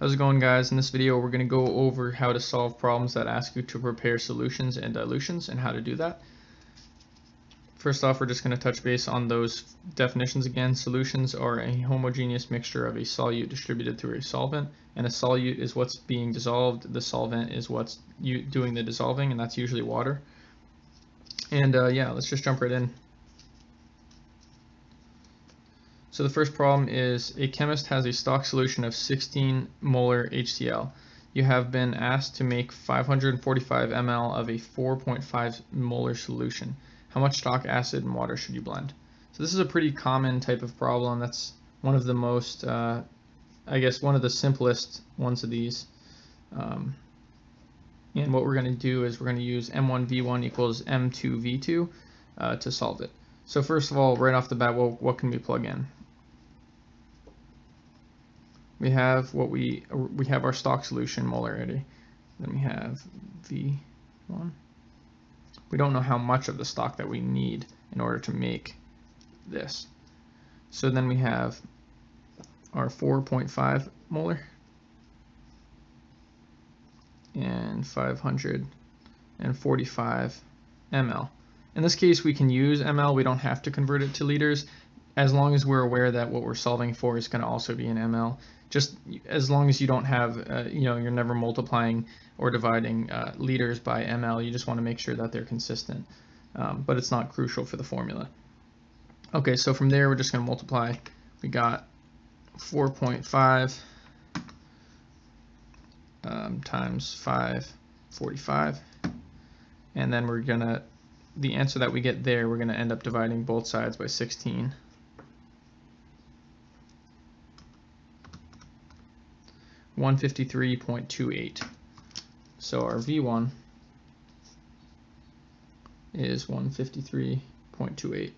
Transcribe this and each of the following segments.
How's it going, guys? In this video we're going to go over how to solve problems that ask you to prepare solutions and dilutions and how to do that. First off, we're just going to touch base on those definitions again. Solutions are a homogeneous mixture of a solute distributed through a solvent, and a solute is what's being dissolved. The solvent is what's doing the dissolving, and that's usually water. And yeah, let's just jump right in. So the first problem is a chemist has a stock solution of 16 molar HCl. You have been asked to make 545 ml of a 4.5 molar solution. How much stock acid and water should you blend? So this is a pretty common type of problem. That's one of the most, I guess, one of the simplest ones of these. And what we're going to do is we're going to use M1V1 equals M2V2 to solve it. So first of all, right off the bat, what can we plug in? We have we have our stock solution molarity. Then we have V1. We don't know how much of the stock that we need in order to make this. So then we have our 4.5 molar and 545 ml. In this case, we can use ml. We don't have to convert it to liters, as long as we're aware that what we're solving for is going to also be in ml. Just as long as you don't have, you know, you're never multiplying or dividing liters by ml. You just want to make sure that they're consistent, but it's not crucial for the formula. Okay, so from there, we're just going to multiply. We got 4.5 times 545, and then we're going to, the answer that we get there, we're going to end up dividing both sides by 16. (153.28). So our V1 is 153.28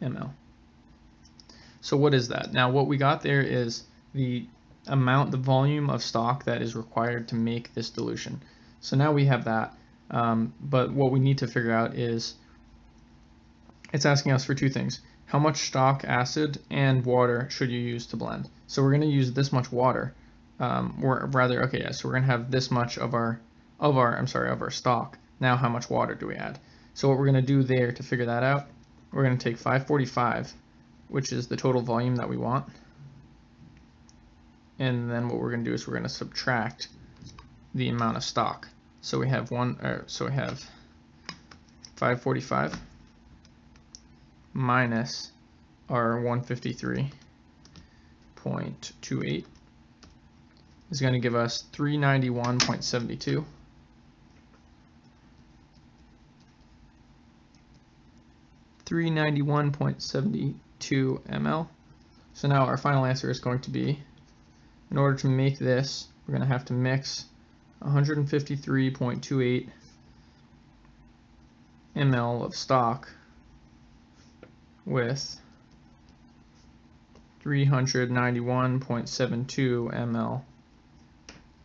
ml. So what is that? Now what we got there is the amount, the volume of stock that is required to make this dilution. So now we have that. But what we need to figure out is, it's asking us for two things. How much stock acid and water should you use to blend? So we're going to use this much water, or rather, okay, yeah, so we're going to have this much of our stock. Now how much water do we add? So what we're going to do there to figure that out, we're going to take 545, which is the total volume that we want. And then what we're going to do is we're going to subtract the amount of stock. So we have 545 minus our 153.28 is going to give us 391.72. ml. So now our final answer is going to be, in order to make this, we're going to have to mix 153.28 ml of stock with 391.72 ml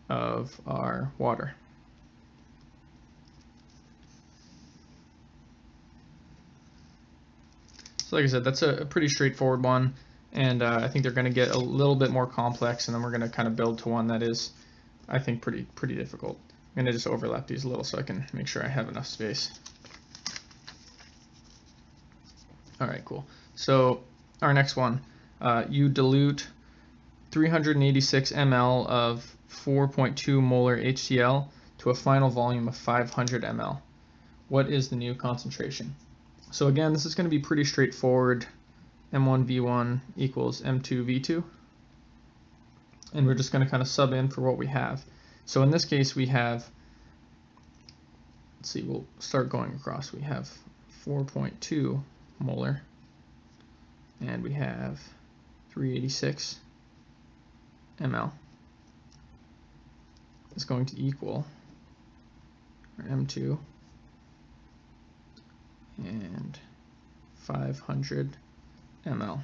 of our water. So like I said, that's a pretty straightforward one, and I think they're going to get a little bit more complex, and then we're going to kind of build to one that is, I think, pretty difficult. I'm going to just overlap these a little so I can make sure I have enough space. All right, cool. So our next one, you dilute 386 ml of 4.2 molar HCl to a final volume of 500 ml. What is the new concentration? So again, this is going to be pretty straightforward. M1V1 equals M2V2. And we're just going to kind of sub in for what we have. So in this case, we have, let's see, we'll start going across. We have 4.2 molar, and we have 386 ml. It's going to equal our M2 and 500 ml,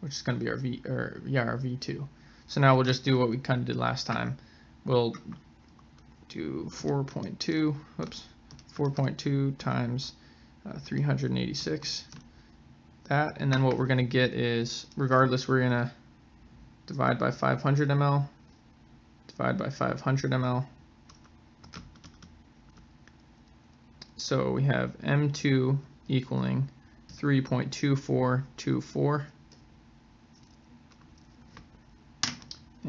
which is going to be our V2. So now we'll just do what we kind of did last time. We'll do 4.2 times 386. That, and then what we're going to get is, regardless, we're going to divide by 500 ml, divide by 500 ml. So we have M2 equaling 3.2424.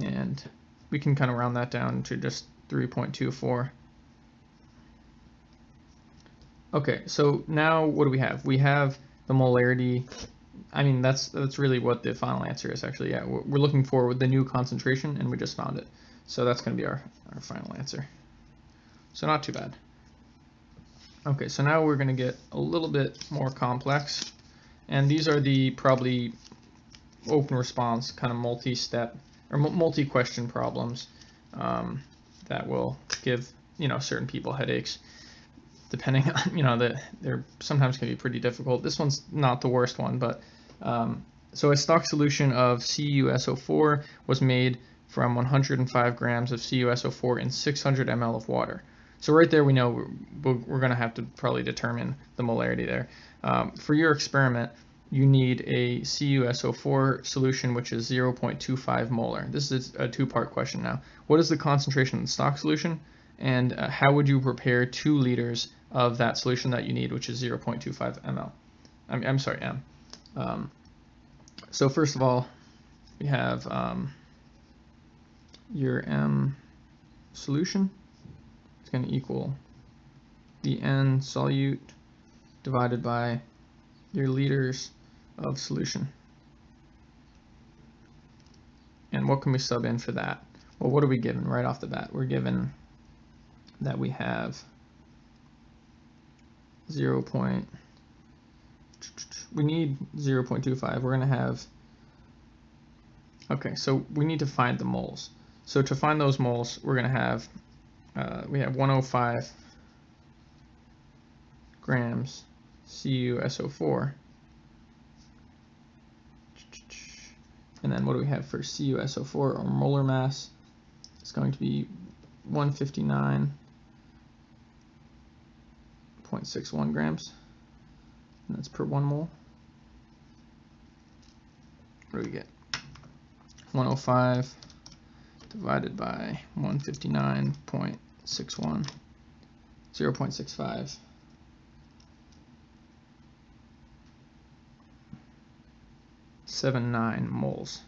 And we can kind of round that down to just 3.24. Okay, so now what do we have? We have the molarity. I mean, that's really what the final answer is, actually. Yeah, we're looking for the new concentration, and we just found it. So that's going to be our final answer. So not too bad. Okay, so now we're going to get a little bit more complex. And these are the probably open response kind of multi-step or multi-question problems that will give, you know, certain people headaches. Depending on, you know, they're sometimes can be pretty difficult. This one's not the worst one, but so a stock solution of CuSO4 was made from 105 grams of CuSO4 in 600 ml of water. So right there, we know we're going to have to probably determine the molarity there. For your experiment, you need a CuSO4 solution, which is 0.25 molar. This is a two-part question now. What is the concentration in the stock solution? And how would you prepare 2 liters of that solution that you need, which is 0.25 ml? I'm sorry, m. So first of all, we have your m solution is going to equal the n solute divided by your liters of solution. And what can we sub in for that? Well, what are we given right off the bat? We're given that we have 0.25. We're going to have, okay, so we need to find the moles. So to find those moles, we're going to have, we have 105 grams CuSO4. And then what do we have for CuSO4 or molar mass? It's going to be 159.61 grams, and that's per 1 mole. What do we get? 105 divided by 159.61, 0.65. .79 moles.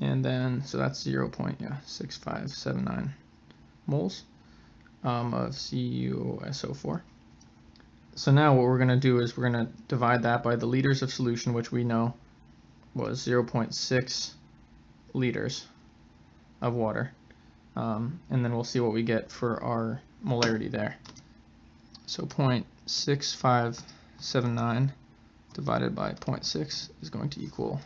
And then, so that's 0.6579 moles of CuSO4. So now what we're going to do is we're going to divide that by the liters of solution, which we know was 0.6 liters of water. And then we'll see what we get for our molarity there. So 0.6579 divided by 0.6 is going to equal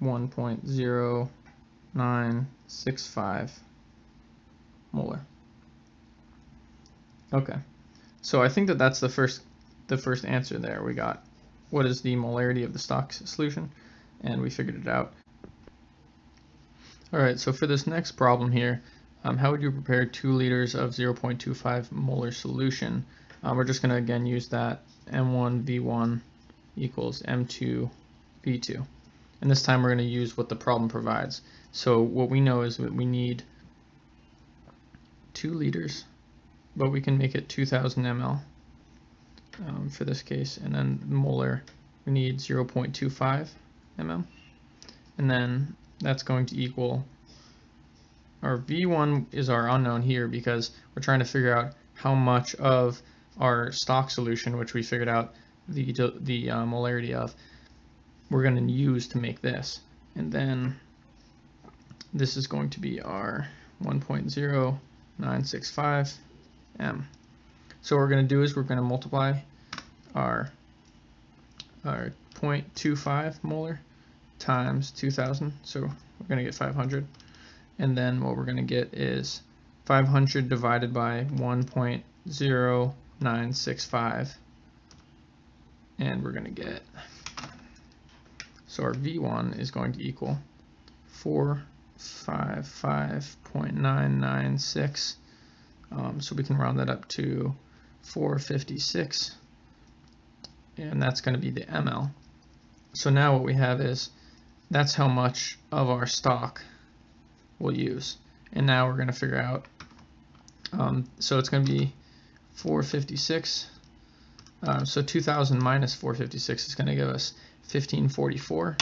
1.0965 molar. Okay, so I think that that's the first answer there. We got what is the molarity of the stock solution, and we figured it out. All right, so for this next problem here, how would you prepare 2 liters of 0.25 molar solution? We're just going to again use that M1V1 equals M2V2. And this time we're going to use what the problem provides. So what we know is that we need 2 liters, but we can make it 2,000 ml for this case. And then molar, we need 0.25 ml. And then that's going to equal, our V1 is our unknown here because we're trying to figure out how much of our stock solution, which we figured out the molarity of, we're going to use to make this. And then this is going to be our 1.0965 m. So what we're going to do is we're going to multiply our 0.25 molar times 2,000. So we're going to get 500. And then what we're going to get is 500 divided by 1.0965. And we're going to get, so our V1 is going to equal 455.996. So we can round that up to 456, and that's going to be the ml. So now what we have is that's how much of our stock we'll use. And now we're going to figure out, so it's going to be 456. So 2000 minus 456 is going to give us 1544.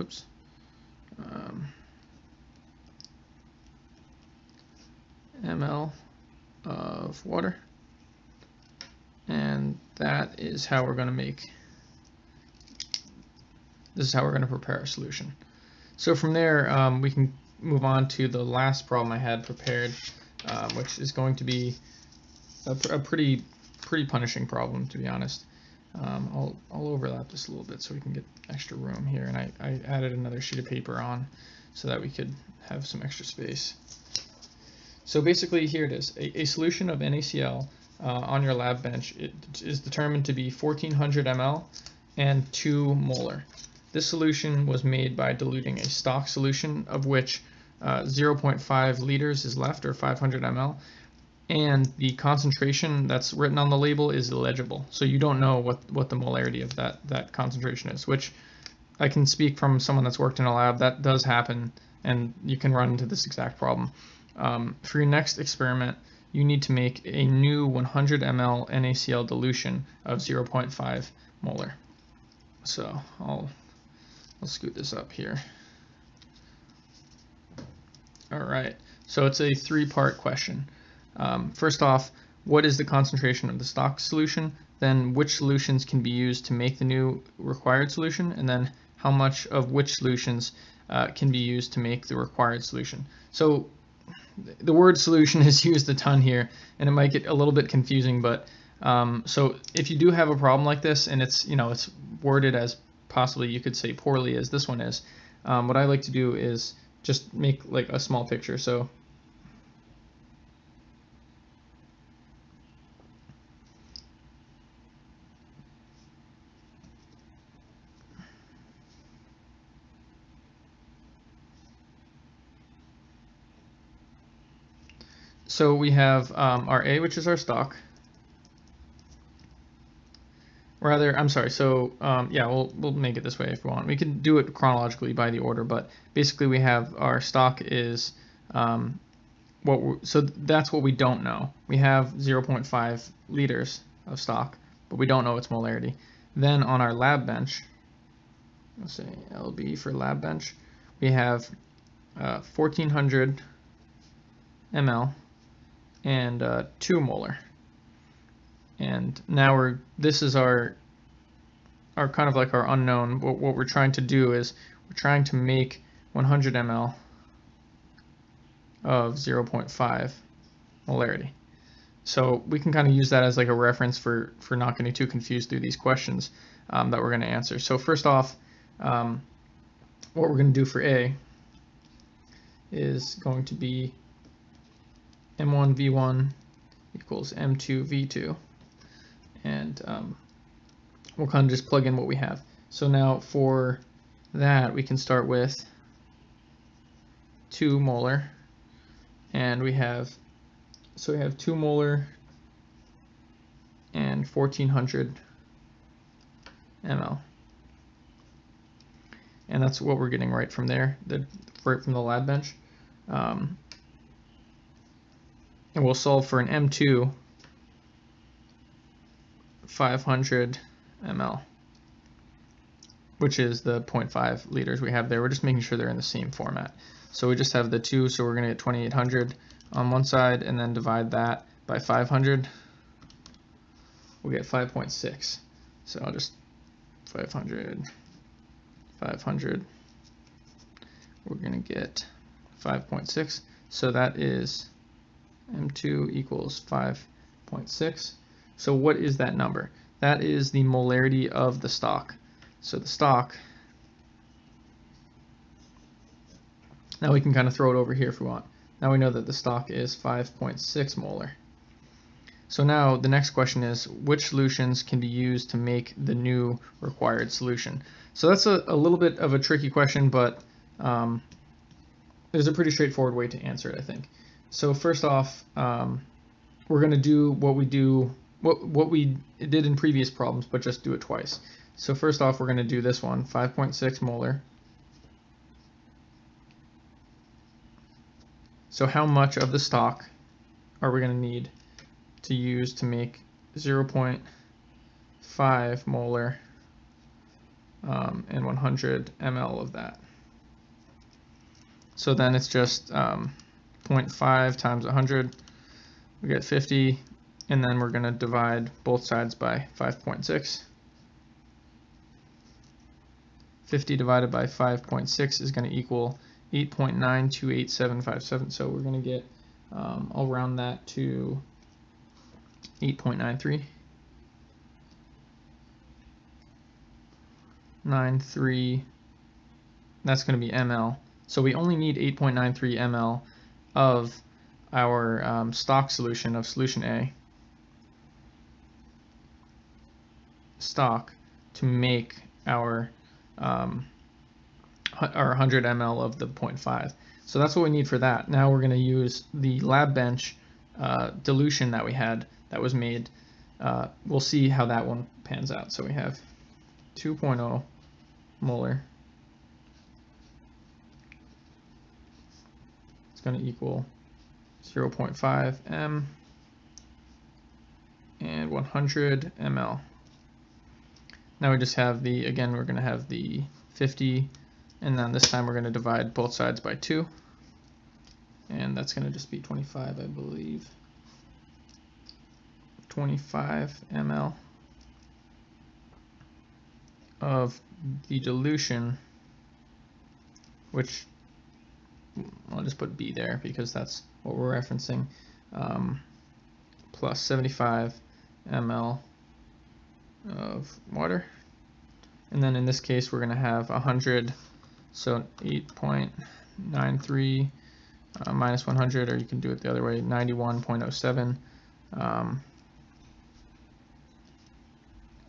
Oops. ML of water. And that is how we're going to make, this is how we're going to prepare our solution. So from there, we can move on to the last problem I had prepared, which is going to be a pretty punishing problem, to be honest. I'll overlap this a little bit so we can get extra room here. And I added another sheet of paper on so that we could have some extra space. So basically here it is, a solution of NaCl on your lab bench, it is determined to be 1400 ml and 2 molar. This solution was made by diluting a stock solution of which 0.5 liters is left, or 500 ml, and the concentration that's written on the label is illegible. So you don't know what the molarity of that concentration is, which I can speak from someone that's worked in a lab, that does happen, and you can run into this exact problem. For your next experiment, you need to make a new 100 ml NaCl dilution of 0.5 molar. So I'll scoot this up here. All right, so it's a 3-part question. First off, what is the concentration of the stock solution? Then which solutions can be used to make the new required solution? And then how much of which solutions can be used to make the required solution? So the word solution is used a ton here, and it might get a little bit confusing, but so if you do have a problem like this and it's, you know, it's worded as possibly you could say poorly as this one is, what I like to do is just make like a small picture. So we have our A, which is our stock. Rather, I'm sorry, so yeah, we'll make it this way if we want. We can do it chronologically by the order, but basically we have our stock is, so that's what we don't know. We have 0.5 liters of stock, but we don't know its molarity. Then on our lab bench, let's say LB for lab bench, we have 1400 ml and 2 molar. And now this is our kind of like our unknown. What we're trying to do is we're trying to make 100 ml of 0.5 molarity. So we can kind of use that as like a reference for not getting too confused through these questions that we're going to answer. So first off, what we're going to do for A is going to be M1 V1 equals M2 V2. And we'll kind of just plug in what we have. So now for that, we can start with 2 molar. And we have 2 molar and 1400 ml. And that's what we're getting right from there, right from the lab bench. And we'll solve for an M2 500 ml, which is the 0.5 liters we have there. We're just making sure they're in the same format. So we just have the 2, so we're going to get 2800 on one side, and then divide that by 500. We'll get 5.6. So I'll just 500, 500. We're going to get 5.6. So that is M2 equals 5.6. So what is that number? That is the molarity of the stock. So the stock, now we can kind of throw it over here if we want. Now we know that the stock is 5.6 molar. So now the next question is, which solutions can be used to make the new required solution? So that's a little bit of a tricky question, but there's a pretty straightforward way to answer it, I think. So first off, we're going to do what we did in previous problems, but just do it twice. So first off, we're going to do this one, 5.6 molar. So how much of the stock are we going to need to use to make 0.5 molar and 100 ml of that? So then it's just 0.5 times 100, we get 50, and then we're going to divide both sides by 5.6. 50 divided by 5.6 is going to equal 8.928757, so we're going to get, I'll round that to 8.93. 93, that's going to be ml. So we only need 8.93 ml of our stock solution, of solution A, stock, to make our 100 ml of the 0.5. So that's what we need for that. Now we're going to use the lab bench dilution that we had, that was made. We'll see how that one pans out. So we have 2.0 molar. It's going to equal 0.5 m and 100 ml. Now we just have the, again, we're going to have the 50, and then this time we're going to divide both sides by 2, and that's going to just be 25, I believe. 25 ml of the dilution, which I'll just put B there because that's what we're referencing, plus 75 ml of water. And then in this case we're going to have 100, so 8.93 minus 100, or you can do it the other way, 91.07.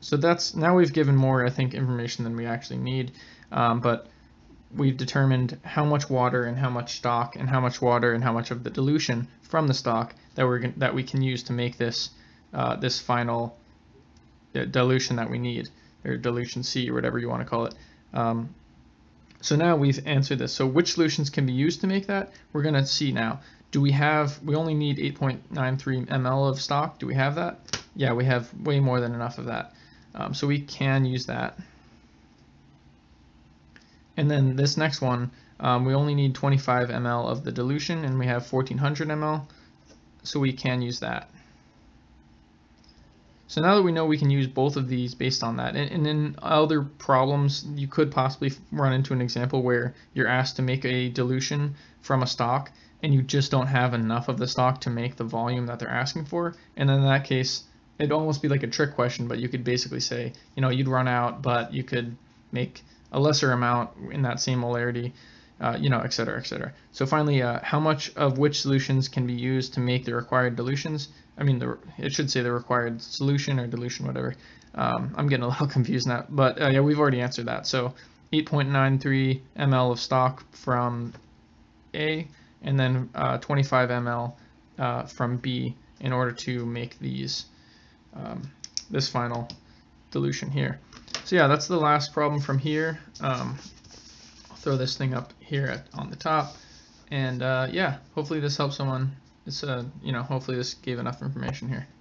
So that's, now we've given more, I think, information than we actually need, but we've determined how much water and how much stock and how much water and how much of the dilution from the stock that we can use to make this this final dilution that we need, or dilution C, or whatever you want to call it. So now we've answered this. So which solutions can be used to make that? We're going to see now. Do we have, we only need 8.93 ml of stock. Do we have that? Yeah, we have way more than enough of that. So we can use that. And then this next one, we only need 25 ml of the dilution, and we have 1400 ml, so we can use that. So now that we know we can use both of these based on that, and in other problems, you could possibly run into an example where you're asked to make a dilution from a stock, and you just don't have enough of the stock to make the volume that they're asking for. And in that case, it'd almost be like a trick question, but you could basically say, you know, you'd run out, but you could make a lesser amount in that same molarity, you know, et cetera, et cetera. So finally, how much of which solutions can be used to make the required dilutions? I mean, it should say the required solution or dilution, whatever. I'm getting a little confused now, but yeah, we've already answered that. So 8.93 ml of stock from A, and then 25 ml from B, in order to make these this final dilution here. So yeah, that's the last problem from here. I'll throw this thing up here on the top, and yeah, hopefully this helps someone. It's you know, hopefully this gave enough information here.